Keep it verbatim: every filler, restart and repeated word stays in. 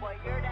Well, you're